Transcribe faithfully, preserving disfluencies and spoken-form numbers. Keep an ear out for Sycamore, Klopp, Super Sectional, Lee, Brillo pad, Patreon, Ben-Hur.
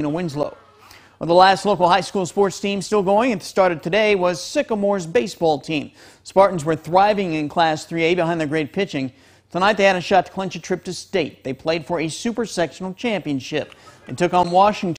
Winslow. Well, the last local high school sports team still going and started today was Sycamore's baseball team. Spartans were thriving in Class three A behind their great pitching. Tonight they had a shot to clinch a trip to state. They played for a Super Sectional championship and took on Washington.